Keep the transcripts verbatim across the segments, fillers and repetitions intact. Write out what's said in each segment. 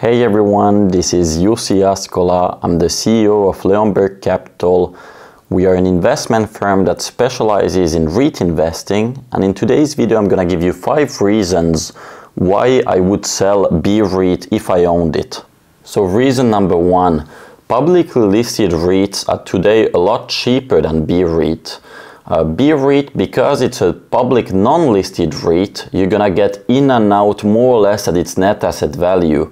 Hey everyone, this is Jussi Askola. I'm the C E O of Leonberg Capital. We are an investment firm that specializes in REIT investing, and in today's video I'm gonna give you five reasons why I would sell B REIT if I owned it. So reason number one, publicly listed REITs are today a lot cheaper than B REIT. Uh, B REIT, because it's a public non-listed REIT, you're gonna get in and out more or less at its net asset value.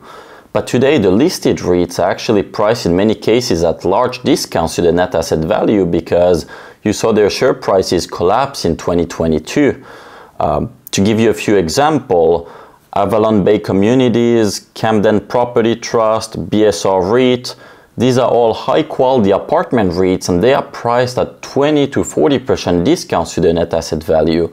But today the listed REITs are actually priced in many cases at large discounts to the net asset value because you saw their share prices collapse in twenty twenty-two. Um, to give you a few examples, Avalon Bay Communities, Camden Property Trust, B S R REIT, these are all high-quality apartment REITs and they are priced at twenty to forty percent discounts to the net asset value.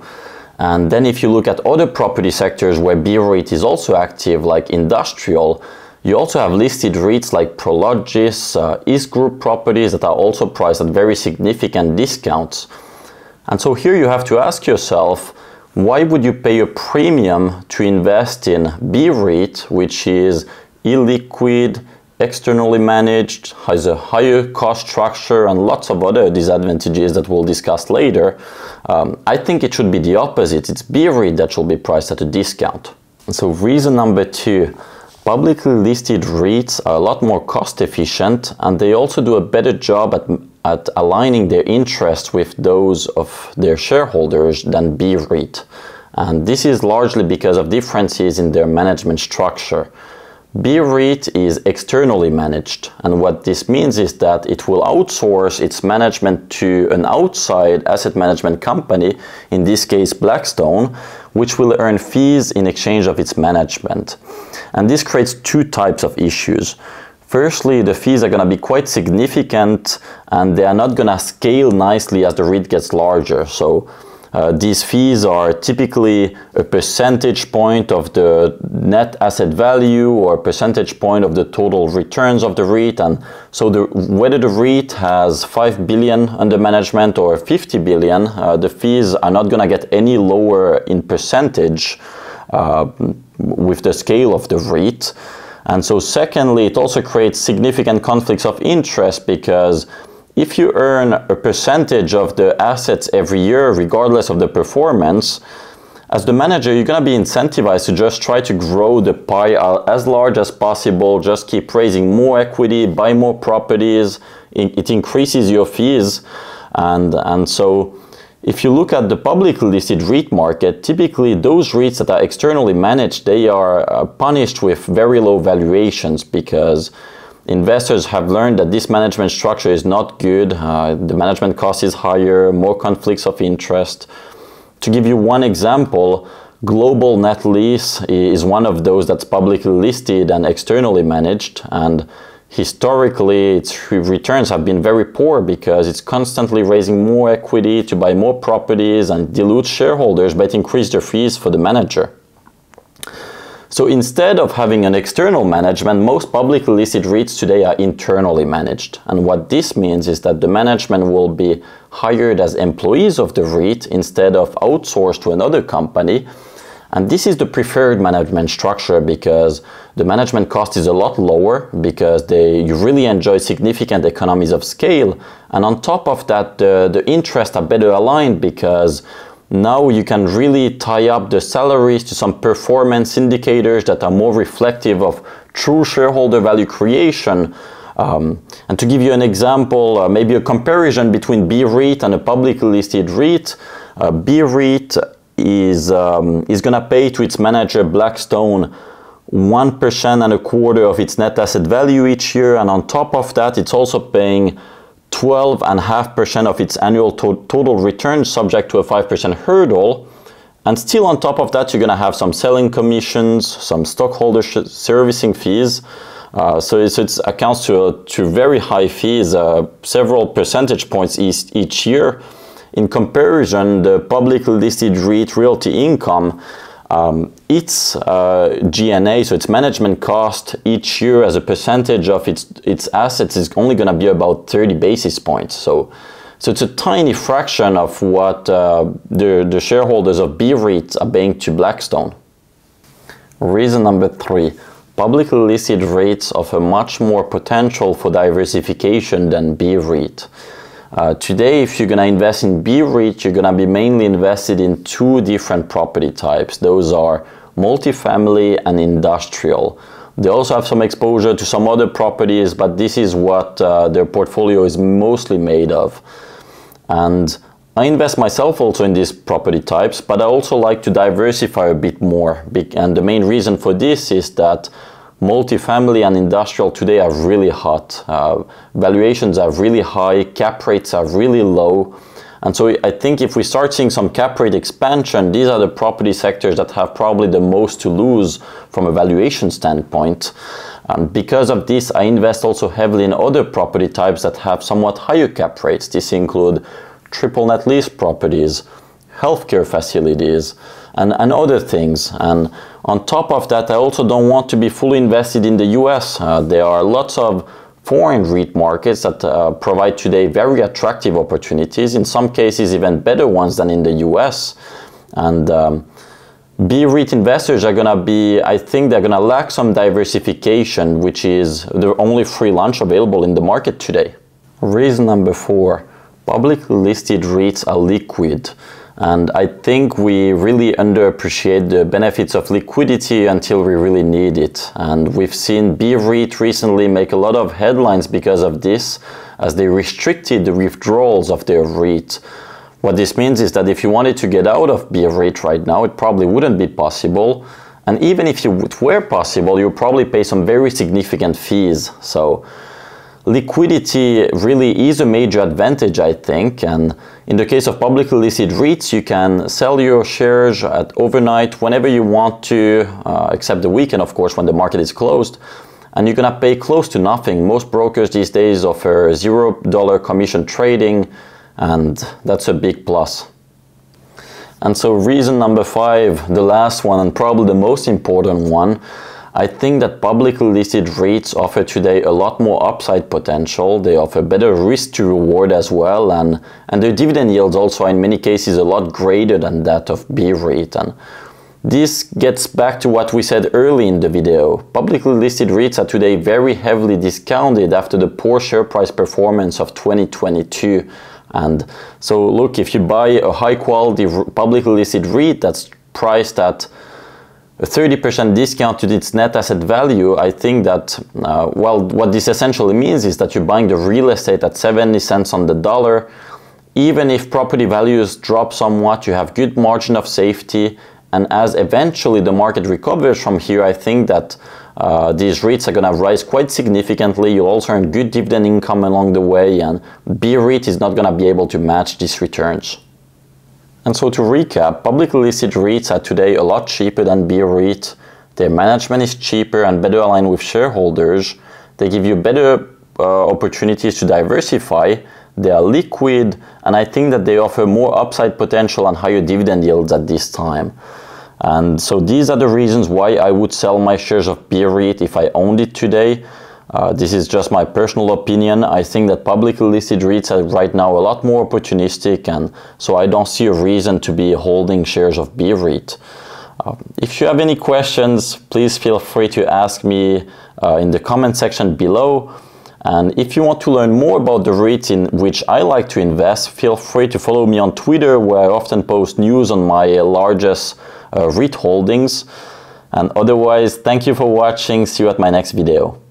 And then if you look at other property sectors where B REIT is also active, like industrial, you also have listed REITs like Prologis, uh, East Group Properties that are also priced at very significant discounts. And so here you have to ask yourself, why would you pay a premium to invest in B REIT, which is illiquid, externally managed, has a higher cost structure and lots of other disadvantages that we'll discuss later? Um, I think it should be the opposite. It's B REIT that should be priced at a discount. And so reason number two, publicly listed REITs are a lot more cost efficient and they also do a better job at, at aligning their interests with those of their shareholders than B REIT. And this is largely because of differences in their management structure. B REIT is externally managed, and what this means is that it will outsource its management to an outside asset management company, in this case Blackstone, which will earn fees in exchange of its management. And this creates two types of issues. Firstly, the fees are going to be quite significant and they are not going to scale nicely as the REIT gets larger. So Uh, these fees are typically a percentage point of the net asset value or a percentage point of the total returns of the REIT. And so the, whether the REIT has five billion under management or fifty billion, uh, the fees are not going to get any lower in percentage uh, with the scale of the REIT. And so secondly, it also creates significant conflicts of interest because if you earn a percentage of the assets every year, regardless of the performance, as the manager, you're going to be incentivized to just try to grow the pie as large as possible, just keep raising more equity, buy more properties, it increases your fees. And, and so if you look at the publicly listed REIT market, typically those REITs that are externally managed, they are punished with very low valuations because investors have learned that this management structure is not good, uh, the management cost is higher, more conflicts of interest. To give you one example, Global Net Lease is one of those that's publicly listed and externally managed, and historically its returns have been very poor because it's constantly raising more equity to buy more properties and dilute shareholders, but increase their fees for the manager. So instead of having an external management, most publicly listed REITs today are internally managed. And what this means is that the management will be hired as employees of the REIT instead of outsourced to another company. And this is the preferred management structure because the management cost is a lot lower because they, you really enjoy significant economies of scale. And on top of that, the, the interests are better aligned because now you can really tie up the salaries to some performance indicators that are more reflective of true shareholder value creation. Um, and to give you an example, uh, maybe a comparison between B REIT and a publicly listed REIT, uh, B REIT is, um, is going to pay to its manager Blackstone one percent and a quarter of its net asset value each year. And on top of that, it's also paying twelve point five percent of its annual to total return subject to a five percent hurdle. And still on top of that, you're going to have some selling commissions, some stockholder servicing fees. Uh, so it it's accounts to, uh, to very high fees, uh, several percentage points each, each year. In comparison, the publicly listed REIT Realty Income, Um, its uh, G and A, so its management cost each year as a percentage of its its assets is only going to be about thirty basis points. So, so it's a tiny fraction of what uh, the, the shareholders of B REIT are paying to Blackstone. Reason number three, Publicly listed REITs offer much more potential for diversification than B REIT. Uh, today, if you're going to invest in B REIT, you're going to be mainly invested in two different property types. Those are multifamily and industrial. They also have some exposure to some other properties, but this is what uh, their portfolio is mostly made of. And I invest myself also in these property types, but I also like to diversify a bit more. And the main reason for this is that multifamily and industrial today are really hot. Uh, valuations are really high, cap rates are really low. And so I think if we start seeing some cap rate expansion, these are the property sectors that have probably the most to lose from a valuation standpoint. And because of this, I invest also heavily in other property types that have somewhat higher cap rates. This include triple net lease properties, healthcare facilities, and, and other things. And on top of that, I also don't want to be fully invested in the U S. Uh, there are lots of foreign REIT markets that uh, provide today very attractive opportunities, in some cases even better ones than in the U S. And um, B REIT investors are gonna be, I think they're gonna lack some diversification, which is the only free lunch available in the market today. Reason number four. Publicly listed REITs are liquid, and I think we really underappreciate the benefits of liquidity until we really need it. And we've seen B REIT recently make a lot of headlines because of this, as they restricted the withdrawals of their REIT. What this means is that if you wanted to get out of B REIT right now, it probably wouldn't be possible. And even if it were possible, you'd probably pay some very significant fees. So liquidity really is a major advantage, I think, and in the case of publicly listed REITs, you can sell your shares at overnight whenever you want to, uh, except the weekend, of course, when the market is closed, and you're gonna pay close to nothing. Most brokers these days offer zero dollar commission trading, and that's a big plus. And so reason number five, the last one and probably the most important one, I think that publicly listed REITs offer today a lot more upside potential. They offer better risk to reward as well, and, and their dividend yields also are in many cases a lot greater than that of B REIT. And this gets back to what we said early in the video. Publicly listed REITs are today very heavily discounted after the poor share price performance of twenty twenty-two. And so look, if you buy a high quality publicly listed REIT that's priced at a thirty percent discount to its net asset value, I think that, uh, well, what this essentially means is that you're buying the real estate at seventy cents on the dollar. Even if property values drop somewhat, you have good margin of safety. And as eventually the market recovers from here, I think that uh, these REITs are gonna rise quite significantly. You'll also earn good dividend income along the way, and B REIT is not gonna be able to match these returns. And so to recap, publicly listed REITs are today a lot cheaper than B REIT. Their management is cheaper and better aligned with shareholders. They give you better uh, opportunities to diversify. They are liquid, and I think that they offer more upside potential and higher dividend yields at this time. And so these are the reasons why I would sell my shares of B REIT if I owned it today. Uh, this is just my personal opinion. I think that publicly listed REITs are right now a lot more opportunistic, and so I don't see a reason to be holding shares of B REIT. Uh, if you have any questions, please feel free to ask me uh, in the comment section below. And if you want to learn more about the REITs in which I like to invest, feel free to follow me on Twitter, where I often post news on my largest uh, REIT holdings. And otherwise, thank you for watching. See you at my next video.